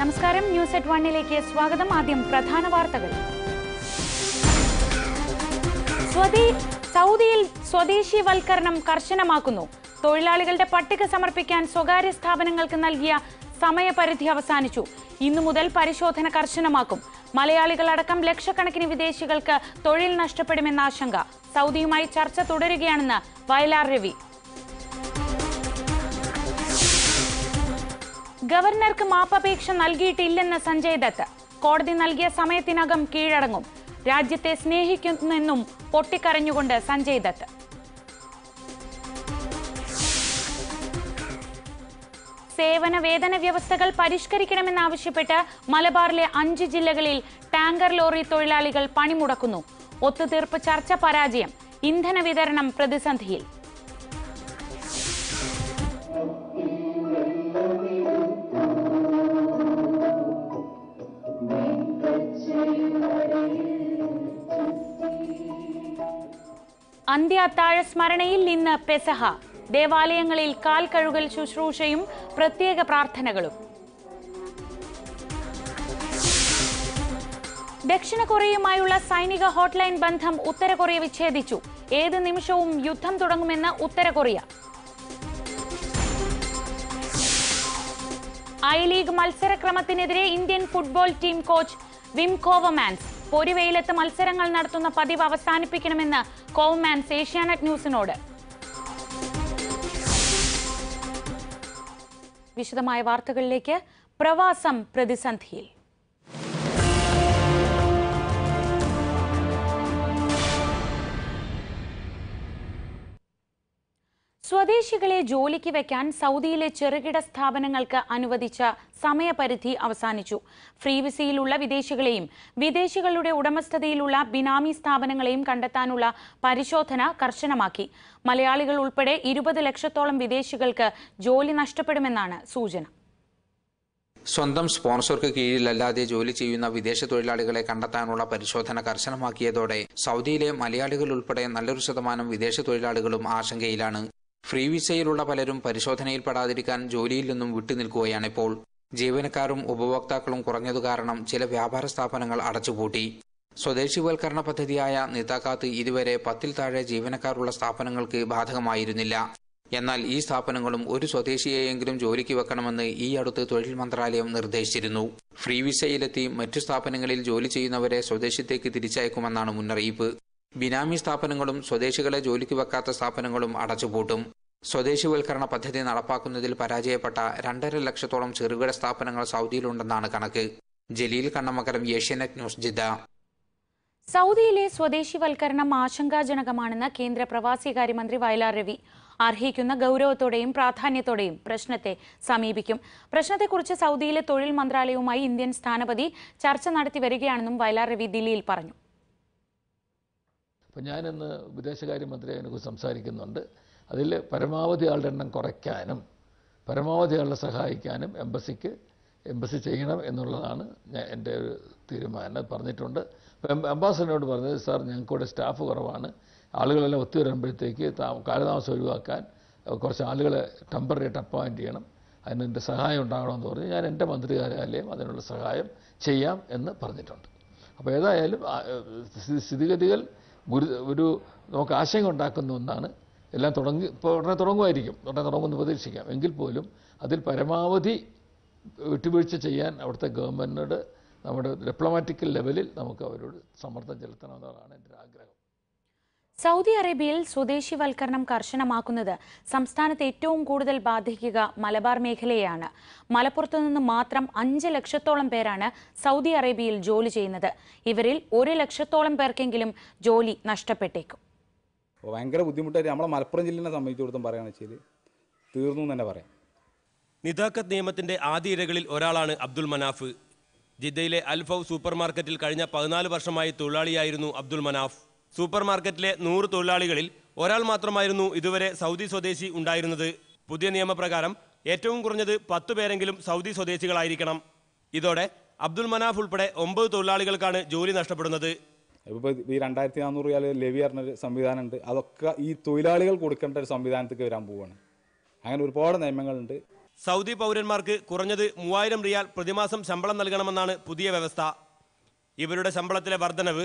നമസ്കാരം news at വണ്ണിലേക്ക് സ്വാഗതം. ആദ്യം പ്രധാന വാർത്തകൾ. സൗദിയിൽ സ്വദേശിവൽക്കരണം കർശനമാക്കുന്നു. തൊഴിലാളികളുടെ പട്ടിക സമർപ്പിക്കാൻ സ്വകാര്യ സ്ഥാപനങ്ങൾക്ക് നൽകിയ സമയപരിധി അവസാനിച്ചു. ഇന്നു മുതൽ പരിശോധന കർശനമാക്കും. മലയാളികളടക്കം ലക്ഷക്കണക്കിന് വിദേശികൾക്ക് തൊഴിൽ നഷ്ടപ്പെടുമെന്ന ആശങ്ക. സൗദിയുമായി ചർച്ച തുടരുകയാണെന്ന് വയലാർ രവി. ഗവർണർക്ക് മാപ്പപേക്ഷ നൽകിയിട്ടില്ലെന്ന് സഞ്ജയ് ദത്ത്. കോടതി നൽകിയ സമയത്തിനകം കീഴടങ്ങും. രാജ്യത്തെ സ്നേഹിക്കുന്നെന്നും പൊട്ടിക്കരഞ്ഞുകൊണ്ട് സഞ്ജയ് ദത്ത്. സേവന വേതന വ്യവസ്ഥകൾ പരിഷ്കരിക്കണമെന്നാവശ്യപ്പെട്ട് മലബാറിലെ 5 ജില്ലകളിൽ ടാങ്കർ ലോറി തൊഴിലാളികൾ പണിമുടക്കുന്നു. ഒത്തുതീർപ്പ് ചർച്ച പരാജയം. ഇന്ധന വിതരണം പ്രതിസന്ധിയിൽ. അന്ത്യാത്താഴ സ്മരണയിൽ ഇന്ന് പെസഹ. ദേവാലയങ്ങളിൽ കാൽ കഴുകൽ ശുശ്രൂഷയും പ്രത്യേക പ്രാർത്ഥനകളും. ദക്ഷിണ കൊറിയയുമായുള്ള സൈനിക ഹോട്ട്ലൈൻ ബന്ധം ഉത്തര കൊറിയ വിച്ഛേദിച്ചു. ഏത് നിമിഷവും യുദ്ധം തുടങ്ങുമെന്ന് ഉത്തര കൊറിയ. ഐ ലീഗ് മത്സരക്രമത്തിനെതിരെ Indian football team coach Wim Koevermans. പൊരിവെയിലത്ത് മത്സരങ്ങൾ നടത്തുന്ന പതിവ് അവസാനിപ്പിക്കണമെന്ന് കോവമാൻസ് ഏഷ്യാനെറ്റ് ന്യൂസിനോട്. വിശദമായ വാർത്തകളിലേക്ക്. പ്രവാസം പ്രതിസന്ധിയിൽ. സ്വദേശികളെ ജോലിക്ക് വെക്കാൻ സൗദിയിലെ ചെറുകിട സ്ഥാപനങ്ങൾക്ക് അനുവദിച്ച സമയപരിധി അവസാനിച്ചു. ഫ്രീ വിസയിലുള്ള വിദേശികളെയും വിദേശികളുടെ ഉടമസ്ഥതയിലുള്ള ബിനാമി സ്ഥാപനങ്ങളെയും കണ്ടെത്താനുള്ള പരിശോധന കർശനമാക്കി. മലയാളികൾ ഉൾപ്പെടെ 20 ലക്ഷത്തോളം വിദേശികൾക്ക് ജോലി നഷ്ടപ്പെടുമെന്നാണ് സൂചന. സ്വന്തം സ്പോൺസർക്ക് കീഴിലല്ലാതെ ജോലി ചെയ്യുന്ന വിദേശ തൊഴിലാളികളെ കണ്ടെത്താനുള്ള പരിശോധന കർശനമാക്കിയതോടെ സൗദിയിലെ മലയാളികൾ ഉൾപ്പെടെ നല്ലൊരു ശതമാനം വിദേശ തൊഴിലാളികളും ആശങ്കയിലാണ്. ഫ്രീ വിസയിലുള്ള പലരും പരിശോധനയിൽ പെടാതിരിക്കാൻ ജോലിയിൽ നിന്നും വിട്ടുനിൽക്കുകയാണ് ഇപ്പോൾ. ജീവനക്കാരും ഉപഭോക്താക്കളും കുറഞ്ഞതു കാരണം ചില വ്യാപാര സ്ഥാപനങ്ങൾ അടച്ചുപൂട്ടി. സ്വദേശിവൽക്കരണ പദ്ധതിയായ നിതാഖാത്ത് ഇതുവരെ 10-ൽ താഴെ ജീവനക്കാരുള്ള സ്ഥാപനങ്ങൾക്ക് ബാധകമായിരുന്നില്ല. എന്നാൽ ഈ സ്ഥാപനങ്ങളും ഒരു സ്വദേശിയെയെങ്കിലും ജോലിക്ക് വെക്കണമെന്ന് ഈ അടുത്ത് തൊഴിൽ മന്ത്രാലയം നിർദ്ദേശിച്ചിരുന്നു. ഫ്രീ വിസയിലെത്തി മറ്റു സ്ഥാപനങ്ങളിൽ ജോലി ചെയ്യുന്നവരെ സ്വദേശത്തേക്ക് തിരിച്ചയക്കുമെന്നാണ് മുന്നറിയിപ്പ്. ബിനാമി സ്ഥാപനങ്ങളും സ്വദേശികളെ ജോലിക്ക് വെക്കാത്ത സ്ഥാപനങ്ങളും അടച്ചുപൂട്ടും. സ്വദേശിവൽക്കരണ പദ്ധതി നടപ്പാക്കുന്നതിൽ പരാജയപ്പെട്ട 2.5 ലക്ഷത്തോളം ചെറുകിട സ്ഥാപനങ്ങൾ സൗദിയിലുണ്ടെന്നാണ് കണക്ക്. Jaleel Kannamakaram, Asianet news, Jeddah. സൗദിയിലെ സ്വദേശിവൽക്കരണം ആശങ്കാജനകമാണെന്ന് കേന്ദ്ര പ്രവാസികാര്യമന്ത്രി വയലാർ രവി. അർഹിക്കുന്ന ഗൗരവത്തോടെയും പ്രാധാന്യത്തോടെയും പ്രശ്നത്തെ സമീപിക്കും. പ്രശ്നത്തെക്കുറിച്ച് സൗദിയിലെ തൊഴിൽ മന്ത്രാലയവുമായി ഇന്ത്യൻ സ്ഥാനപതി ചർച്ച നടത്തി വരികയാണെന്നും വയലാർ രവി ദില്ലിയിൽ പറഞ്ഞു. അപ്പോൾ ഞാനിന്ന് വിദേശകാര്യമന്ത്രി അതിനെക്കുറിച്ച് സംസാരിക്കുന്നുണ്ട്. അതിൽ പരമാവധി ആളുടെ എണ്ണം കുറയ്ക്കാനും പരമാവധി ആളെ സഹായിക്കാനും എംബസി ചെയ്യണം എന്നുള്ളതാണ് എൻ്റെ ഒരു തീരുമാനം. പറഞ്ഞിട്ടുണ്ട്. അപ്പോൾ അംബാസിഡറിനോട് പറഞ്ഞത്, സാർ ഞങ്ങൾക്കിവിടെ സ്റ്റാഫ് കുറവാണ്, ആളുകളെല്ലാം ഒത്തു വരുമ്പോഴത്തേക്ക് കാലതാമസം ഒഴിവാക്കാൻ കുറച്ച് ആളുകളെ ടെമ്പററിയായിട്ട് അപ്പോയിൻ്റ് ചെയ്യണം, അതിനെൻ്റെ സഹായം ഉണ്ടാകണമെന്ന് പറഞ്ഞ് ഞാൻ എൻ്റെ മന്ത്രികാര്യാലയം അതിനുള്ള സഹായം ചെയ്യാം എന്ന് പറഞ്ഞിട്ടുണ്ട്. അപ്പോൾ ഏതായാലും സ്ഥിതിഗതികൾ ഒരു നമുക്ക് ആശങ്ക ഉണ്ടാക്കുന്ന ഒന്നാണ്. എല്ലാം ഉടനെ തുടങ്ങുമെന്ന് പ്രതീക്ഷിക്കാം. എങ്കിൽ പോലും അതിൽ പരമാവധി വിട്ടുവീഴ്ച ചെയ്യാൻ അവിടുത്തെ ഗവൺമെൻറ്റിനോട് നമ്മുടെ ഡിപ്ലോമാറ്റിക്കൽ ലെവലിൽ നമുക്ക് അവരോട് സമ്മർദ്ദം ചെലുത്തണമെന്നതാണ് എൻ്റെ ആഗ്രഹം. സൗദി അറേബ്യയിൽ സ്വദേശിവൽക്കരണം കർശനമാക്കുന്നത് സംസ്ഥാനത്ത് ഏറ്റവും കൂടുതൽ ബാധിക്കുക മലബാർ മേഖലയെയാണ്. മലപ്പുറത്തു നിന്ന് മാത്രം 5 ലക്ഷത്തോളം പേരാണ് സൗദി അറേബ്യയിൽ ജോലി ചെയ്യുന്നത്. ഇവരിൽ 1 ലക്ഷത്തോളം പേർക്കെങ്കിലും ജോലി നഷ്ടപ്പെട്ടേക്കും. ഭയങ്കര ബുദ്ധിമുട്ടായിട്ട് നമ്മളെ മലപ്പുറം ജില്ലയെ സംബന്ധിച്ചിടത്തോളം പറയുകയാണെന്ന് വെച്ചാൽ തീർന്നു എന്ന് തന്നെ പറയാം. നിതാഖത്ത് നിയമത്തിന്റെ ആദ്യ ഇരകളിൽ ഒരാളാണ് അബ്ദുൽ മനാഫ്. ജിദ്ദയിലെ അൽഫൗ സൂപ്പർ മാർക്കറ്റിൽ കഴിഞ്ഞ 14 വർഷമായി തൊഴിലാളിയായിരുന്നു അബ്ദുൽ മനാഫ്. സൂപ്പർ മാർക്കറ്റിലെ 100 തൊഴിലാളികളിൽ ഒരാൾ മാത്രമായിരുന്നു ഇതുവരെ സൗദി സ്വദേശി ഉണ്ടായിരുന്നത്. പുതിയ നിയമപ്രകാരം ഏറ്റവും കുറഞ്ഞത് 10 പേരെങ്കിലും സൗദി സ്വദേശികളായിരിക്കണം. ഇതോടെ അബ്ദുൽ മനാഫ് ഉൾപ്പെടെ 9 തൊഴിലാളികൾക്കാണ് ജോലി നഷ്ടപ്പെടുന്നത്. ഇപ്പോൾ ഈ 2400 ലെവി പറഞ്ഞൊരു സംവിധാനം ഉണ്ട്. അതൊക്കെ ഈ തൊഴിലാളികൾ കൊടുക്കേണ്ട ഒരു സംവിധാനത്തേക്ക് വരാൻ പോവുകയാണ്. അങ്ങനെ ഒരുപാട് നിയമങ്ങളുണ്ട്. സൗദി പൗരന്മാർക്ക് കുറഞ്ഞത് 3000 റിയാൽ പ്രതിമാസം ശമ്പളം നൽകണമെന്നാണ് പുതിയ വ്യവസ്ഥ. ഇവരുടെ ശമ്പളത്തിലെ വർധനവ്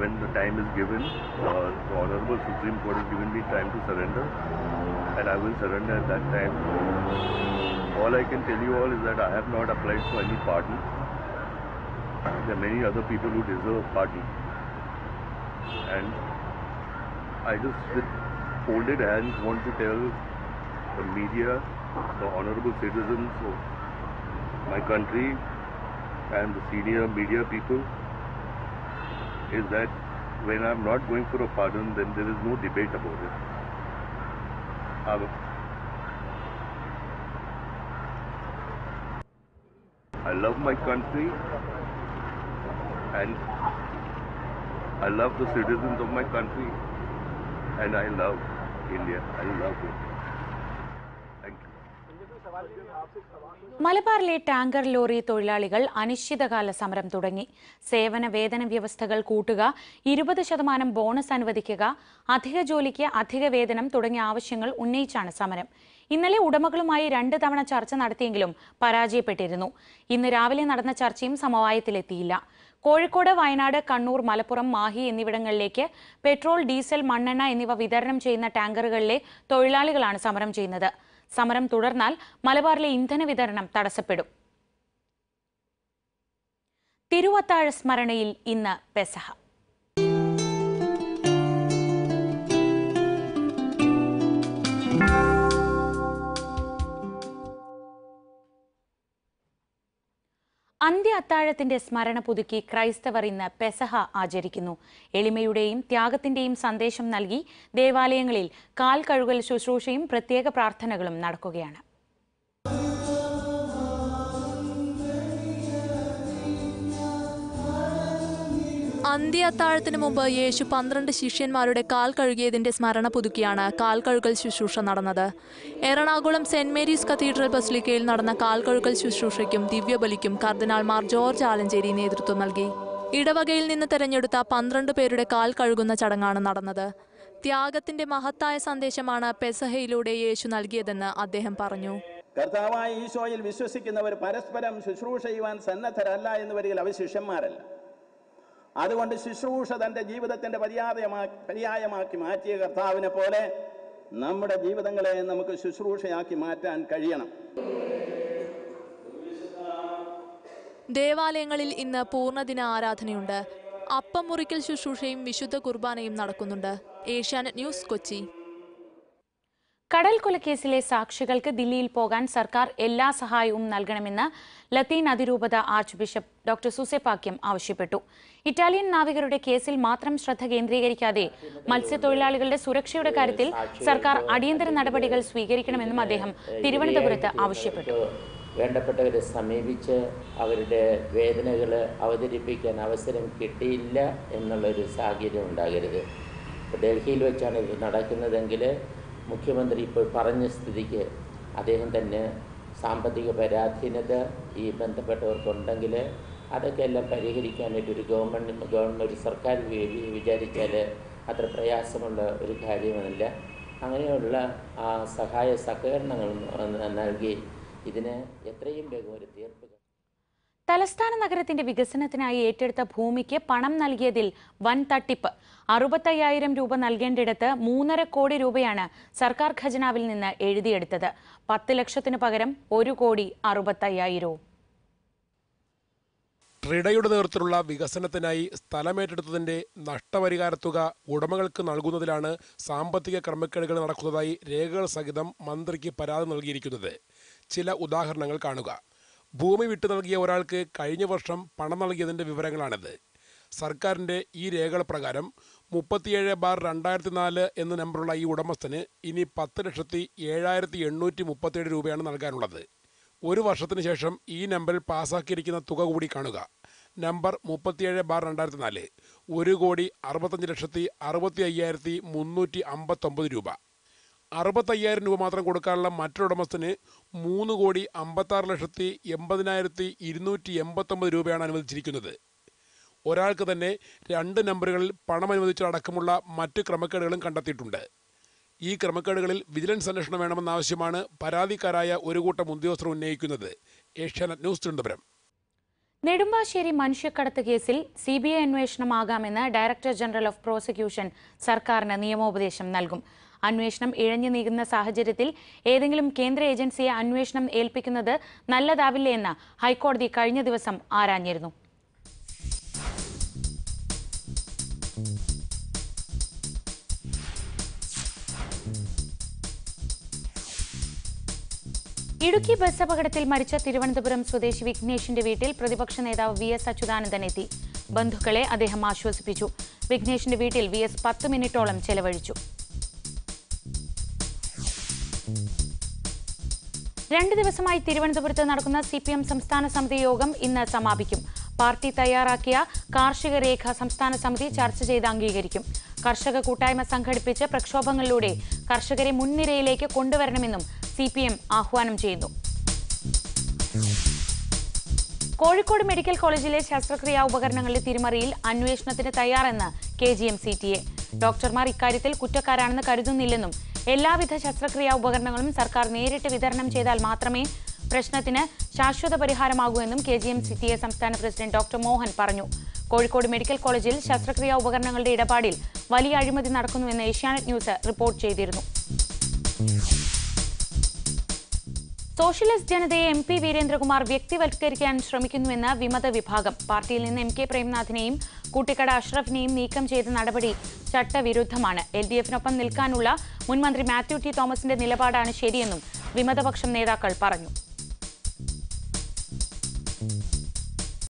When the time is given, the Honorable Supreme Court has given me time to surrender, and I will surrender at that time. All I can tell you all is that I have not applied for any pardon. There are many other people who deserve pardon, and I just with folded hands want to tell the media, the honorable citizens of my country and the senior media people is that when I'm not going for a pardon, then there is no debate about it. I love my country and I love the citizens of my country and I love India. I love it. മലബാറിലെ tanker lorry തൊഴിലാളികൾ അനിശ്ചിതകാല സമരം തുടങ്ങി. സേവന വേതന വ്യവസ്ഥകൾ കൂട്ടുക, 20% bonus അനുവദിക്കുക, അധിക ജോലിക്ക് അധിക വേതനം തുടങ്ങിയ ആവശ്യങ്ങൾ ഉന്നയിച്ചാണ് സമരം. ഇന്നലെ ഉടമകളുമായി 2 തവണ ചർച്ച നടത്തിയെങ്കിലും പരാജയപ്പെട്ടിരുന്നു. ഇന്ന് രാവിലെ നടന്ന ചർച്ചയും സമവായത്തിലെത്തിയില്ല. കോഴിക്കോട്, വയനാട്, കണ്ണൂർ, മലപ്പുറം, മാഹി എന്നിവിടങ്ങളിലേക്ക് പെട്രോൾ, ഡീസൽ, മണ്ണെണ്ണ എന്നിവ വിതരണം ചെയ്യുന്ന ടാങ്കറുകളിലെ തൊഴിലാളികളാണ് സമരം ചെയ്യുന്നത്. സമരം തുടർന്നാൽ മലബാറിലെ ഇന്ധന വിതരണം തടസ്സപ്പെടും. തിരുവത്താഴ സ്മരണയിൽ ഇന്ന് പെസഹ. അന്ത്യ അത്താഴത്തിന്റെ സ്മരണ പുതുക്കി ക്രൈസ്തവർ ഇന്ന് പെസഹ ആചരിക്കുന്നു. എളിമയുടെയും ത്യാഗത്തിന്റെയും സന്ദേശം നൽകി ദേവാലയങ്ങളിൽ കാൽ കഴുകൽ ശുശ്രൂഷയും പ്രത്യേക പ്രാർത്ഥനകളും നടക്കുകയാണ്. അന്ത്യ അത്താഴത്തിന് മുമ്പ് യേശു 12 ശിഷ്യന്മാരുടെ കാൽ കഴുകിയതിന്റെ സ്മരണ പുതുക്കിയാണ് കാൽ കഴുകൽ ശുശ്രൂഷ നടന്നത്. എറണാകുളം സെന്റ് മേരീസ് കത്തീഡ്രൽ ബസിലിക്കയിൽ നടന്ന കാൽ കഴുകൽ ശുശ്രൂഷയ്ക്കും ദിവ്യബലിക്കും കർദിനാൾമാർ ജോർജ് ആലഞ്ചേരി നേതൃത്വം നൽകി. ഇടവകയിൽ നിന്ന് തെരഞ്ഞെടുത്ത 12 പേരുടെ കാൽ കഴുകുന്ന ചടങ്ങാണ് നടന്നത്. ത്യാഗത്തിന്റെ മഹത്തായ സന്ദേശമാണ് പെസഹയിലൂടെ യേശു നൽകിയതെന്ന് അദ്ദേഹം പറഞ്ഞു. കർത്താവായ ഈശോയിൽ വിശ്വസിക്കുന്നവർ പരസ്പരം ശുശ്രൂഷ ചെയ്യുവാൻ സന്നദ്ധരല്ല എന്ന് വരികിൽ അവർ ശിഷ്യന്മാരല്ല. അതുകൊണ്ട് ശുശ്രൂഷ തൻ്റെ ജീവിതത്തിൻ്റെ പര്യായമാക്കി മാറ്റിയ കർത്താവിനെ പോലെ നമ്മുടെ ജീവിതങ്ങളെ നമുക്ക് ശുശ്രൂഷയാക്കി മാറ്റാൻ കഴിയണം. ദേവാലയങ്ങളിൽ ഇന്ന് പൂർണ്ണദിന ആരാധനയുണ്ട്. അപ്പം മുറിക്കൽ ശുശ്രൂഷയും വിശുദ്ധ കുർബാനയും നടക്കുന്നുണ്ട്. ഏഷ്യാനെറ്റ് ന്യൂസ്, കൊച്ചി. കടൽ കൊലക്കേസിലെ സാക്ഷികൾക്ക് ദില്ലിയിൽ പോകാൻ സർക്കാർ എല്ലാ സഹായവും നൽകണമെന്ന് ലത്തീൻ അതിരൂപത ആർച്ച് ബിഷപ്പ് ഡോക്ടർ സുസെപാക്യം ആവശ്യപ്പെട്ടു. ഇറ്റാലിയൻ നാവികരുടെ കേസിൽ മാത്രം ശ്രദ്ധ കേന്ദ്രീകരിക്കാതെ മത്സ്യത്തൊഴിലാളികളുടെ സുരക്ഷയുടെ കാര്യത്തിൽ സർക്കാർ അടിയന്തര നടപടികൾ സ്വീകരിക്കണമെന്നും അദ്ദേഹം തിരുവനന്തപുരത്ത് ആവശ്യപ്പെട്ടു. വേണ്ടപ്പെട്ടവരെ സമീപിച്ച് അവരുടെ വേദനകൾ അവതരിപ്പിക്കാൻ അവസരം കിട്ടിയില്ല എന്നുള്ളൊരു സാഹചര്യം ഉണ്ടാകരുത്. ഡൽഹിയിൽ വെച്ചാണ് ഇത് നടക്കുന്നതെങ്കിൽ മുഖ്യമന്ത്രി ഇപ്പോൾ പറഞ്ഞ സ്ഥിതിക്ക് അദ്ദേഹം തന്നെ സാമ്പത്തിക പരാധീനത ഈ ബന്ധപ്പെട്ടവർക്കുണ്ടെങ്കിൽ അതൊക്കെ എല്ലാം പരിഹരിക്കാനായിട്ട് ഒരു ഗവൺമെൻറ് സർക്കാർ വിചാരിച്ചാൽ അത്ര പ്രയാസമുള്ള ഒരു കാര്യമല്ല. അങ്ങനെയുള്ള ആ സഹായ സഹകരണങ്ങൾ നൽകി ഇതിന് എത്രയും വേഗം ഒരു തീർപ്പ്. തലസ്ഥാന നഗരത്തിന്റെ വികസനത്തിനായി ഏറ്റെടുത്ത ഭൂമിക്ക് പണം നൽകിയതിൽ വൻ തട്ടിപ്പ്. 65,000 രൂപ നൽകേണ്ടിടത്ത് 3.5 കോടി രൂപയാണ് സർക്കാർ ഖജനാവിൽ നിന്ന് എഴുതിയെടുത്തത്. 10 ലക്ഷത്തിന് പകരം 1,60,50,000. ട്രിഡയുടെ നേതൃത്വത്തിലുള്ള വികസനത്തിനായി സ്ഥലമേറ്റെടുത്തതിന്റെ നഷ്ടപരിഹാരത്തുക ഉടമകൾക്ക് നൽകുന്നതിലാണ് സാമ്പത്തിക ക്രമക്കേടുകൾ നടക്കുന്നതായി രേഖകൾ സഹിതം മന്ത്രിക്ക് പരാതി നൽകിയിരിക്കുന്നത്. ചില ഉദാഹരണങ്ങൾ കാണുക. ഭൂമി വിട്ടു നൽകിയ ഒരാൾക്ക് കഴിഞ്ഞ വർഷം പണം നൽകിയതിൻ്റെ വിവരങ്ങളാണിത്. സർക്കാരിൻ്റെ ഈ രേഖകൾ പ്രകാരം 37/2004 എന്ന നമ്പറുള്ള ഈ ഉടമസ്ഥന് ഇനി 10,07,837 രൂപയാണ് നൽകാനുള്ളത്. ഒരു വർഷത്തിന് ശേഷം ഈ നമ്പറിൽ പാസ്സാക്കിയിരിക്കുന്ന തുക കൂടി കാണുക. നമ്പർ 37/2004 1,65,60,359 രൂപ. 65,000 രൂപ മാത്രം കൊടുക്കാനുള്ള മറ്റൊരുടമസ്ഥന് 3,56,80,289 രൂപയാണ് അനുവദിച്ചിരിക്കുന്നത്. ഒരാൾക്ക് തന്നെ രണ്ട് നമ്പറുകളിൽ പണം അനുവദിച്ചതടക്കമുള്ള മറ്റ് ക്രമക്കേടുകളും കണ്ടെത്തിയിട്ടുണ്ട്. ഈ ക്രമക്കേടുകളിൽ വിജിലൻസ് അന്വേഷണം വേണമെന്നാവശ്യമാണ് പരാതിക്കാരായ ഒരു കൂട്ടം ഉദ്യോഗസ്ഥർ ഉന്നയിക്കുന്നത്. ഏഷ്യാനെറ്റ് ന്യൂസ്, തിരുവനന്തപുരം. നെടുമ്പാശ്ശേരി മനുഷ്യക്കടത്ത് കേസിൽ CBI അന്വേഷണമാകാമെന്ന് ഡയറക്ടർ ജനറൽ ഓഫ് പ്രോസിക്യൂഷൻ സർക്കാരിന് നിയമോപദേശം നൽകും. അന്വേഷണം ഇഴഞ്ഞു നീങ്ങുന്ന സാഹചര്യത്തിൽ ഏതെങ്കിലും കേന്ദ്ര ഏജൻസിയെ അന്വേഷണം ഏൽപ്പിക്കുന്നത് നല്ലതാവില്ല എന്ന് ഹൈക്കോടതി കഴിഞ്ഞ ദിവസം ആരാഞ്ഞിരുന്നു. ഇടുക്കി ബസ് അപകടത്തിൽ മരിച്ച തിരുവനന്തപുരം സ്വദേശി വിഘ്നേഷിന്റെ വീട്ടിൽ പ്രതിപക്ഷ നേതാവ് VS അച്യുതാനന്ദൻ എത്തി. ബന്ധുക്കളെ അദ്ദേഹം ആശ്വസിപ്പിച്ചു. വിഘ്നേഷിന്റെ വീട്ടിൽ VS 10 മിനിറ്റോളം ചെലവഴിച്ചു. 2 ദിവസമായി തിരുവനന്തപുരത്ത് നടക്കുന്ന CPM സംസ്ഥാന സമിതി യോഗം ഇന്ന് സമാപിക്കും. പാർട്ടി തയ്യാറാക്കിയ കാർഷിക രേഖ സംസ്ഥാന സമിതി ചർച്ച ചെയ്ത് അംഗീകരിക്കും. കർഷക കൂട്ടായ്മ സംഘടിപ്പിച്ച് പ്രക്ഷോഭങ്ങളിലൂടെ കർഷകരെ മുൻനിരയിലേക്ക് കൊണ്ടുവരണമെന്നും CPM ആഹ്വാനം ചെയ്യുന്നു. കോഴിക്കോട് മെഡിക്കൽ കോളേജിലെ ശസ്ത്രക്രിയാ ഉപകരണങ്ങളുടെ തിരിമറിയിൽ അന്വേഷണത്തിന് തയ്യാറെന്ന് KGMCTA. ഡോക്ടർമാർ ഇക്കാര്യത്തിൽ കുറ്റക്കാരാണെന്ന് കരുതുന്നില്ലെന്നും എല്ലാവിധ ശസ്ത്രക്രിയാ ഉപകരണങ്ങളും സർക്കാർ നേരിട്ട് വിതരണം ചെയ്താൽ മാത്രമേ പ്രശ്നത്തിന് ശാശ്വത പരിഹാരമാകൂ എന്നും KGMCTA സംസ്ഥാന പ്രസിഡന്റ് ഡോക്ടർ മോഹൻ പറഞ്ഞു. കോഴിക്കോട് മെഡിക്കൽ കോളേജിൽ ശസ്ത്രക്രിയാ ഉപകരണങ്ങളുടെ ഇടപാടിൽ വലിയ അഴിമതി നടക്കുന്നുവെന്ന് ഏഷ്യാനെറ്റ് ന്യൂസ് റിപ്പോർട്ട് ചെയ്തിരുന്നു. സോഷ്യലിസ്റ്റ് ജനതയെ MP വീരേന്ദ്രകുമാർ വ്യക്തിവൽക്കരിക്കാൻ ശ്രമിക്കുന്നുവെന്ന് വിമത വിഭാഗം. പാർട്ടിയിൽ നിന്ന് MK പ്രേംനാഥിനെയും കൂട്ടിക്കട അഷ്റഫിനെയും നീക്കം ചെയ്ത നടപടി ചട്ടവിരുദ്ധമാണ്. LDFനൊപ്പം നിൽക്കാനുള്ള മുൻമന്ത്രി മാത്യു ടി തോമസിന്റെ നിലപാടാണ് ശരിയെന്നും വിമതപക്ഷം നേതാക്കൾ പറഞ്ഞു.